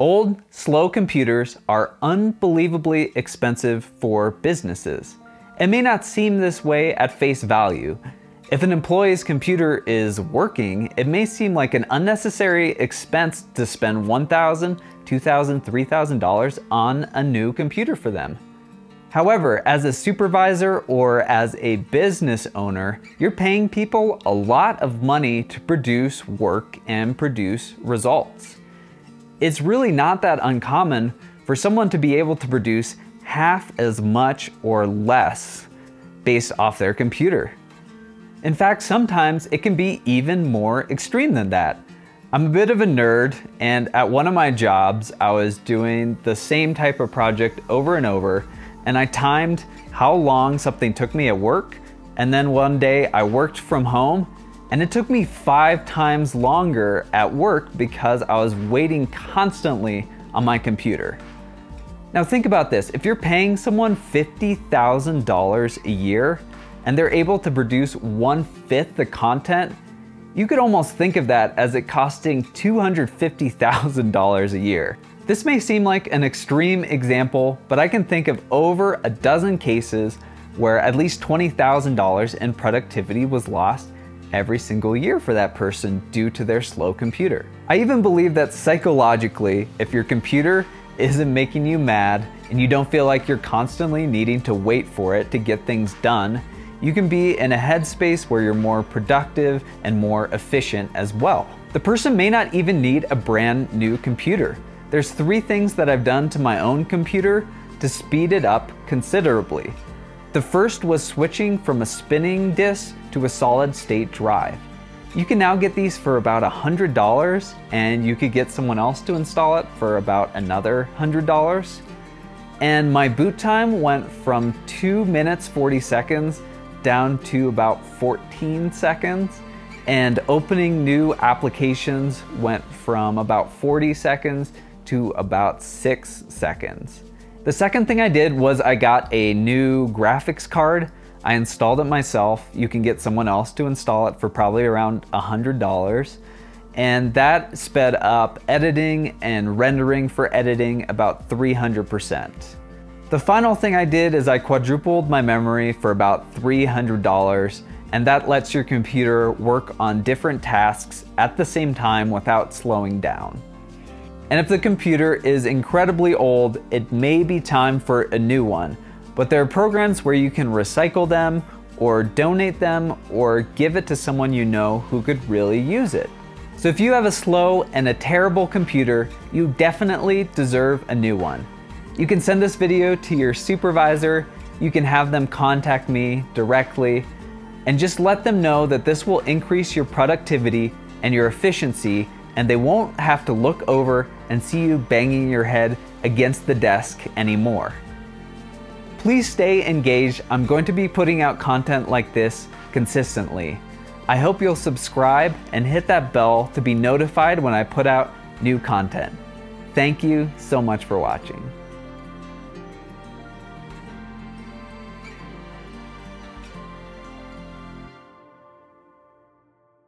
Old, slow computers are unbelievably expensive for businesses. It may not seem this way at face value. If an employee's computer is working, it may seem like an unnecessary expense to spend $1,000, $2,000, $3,000 on a new computer for them. However, as a supervisor or as a business owner, you're paying people a lot of money to produce work and produce results. It's really not that uncommon for someone to be able to produce half as much or less based off their computer. In fact, sometimes it can be even more extreme than that. I'm a bit of a nerd, and at one of my jobs, I was doing the same type of project over and over, and I timed how long something took me at work, and then one day I worked from home, and it took me 5 times longer at work because I was waiting constantly on my computer. Now think about this. If you're paying someone $50,000 a year, and they're able to produce 1/5 the content, you could almost think of that as it costing $250,000 a year. This may seem like an extreme example, but I can think of over a dozen cases where at least $20,000 in productivity was lost every single year for that person due to their slow computer. I even believe that psychologically, if your computer isn't making you mad and you don't feel like you're constantly needing to wait for it to get things done, you can be in a headspace where you're more productive and more efficient as well. The person may not even need a brand new computer. There's 3 things that I've done to my own computer to speed it up considerably. The first was switching from a spinning disk to a solid state drive. You can now get these for about $100, and you could get someone else to install it for about another $100. And my boot time went from 2 minutes 40 seconds down to about 14 seconds, and opening new applications went from about 40 seconds to about 6 seconds. The second thing I did was I got a new graphics card. I installed it myself. You can get someone else to install it for probably around $100. And that sped up editing and rendering for editing about 300%. The final thing I did is I quadrupled my memory for about $300, and that lets your computer work on different tasks at the same time without slowing down. And if the computer is incredibly old, it may be time for a new one, but there are programs where you can recycle them or donate them or give it to someone you know who could really use it. So if you have a slow and a terrible computer, you definitely deserve a new one. You can send this video to your supervisor, you can have them contact me directly, and just let them know that this will increase your productivity and your efficiency, and they won't have to look over and see you banging your head against the desk anymore. Please stay engaged. I'm going to be putting out content like this consistently. I hope you'll subscribe and hit that bell to be notified when I put out new content. Thank you so much for watching.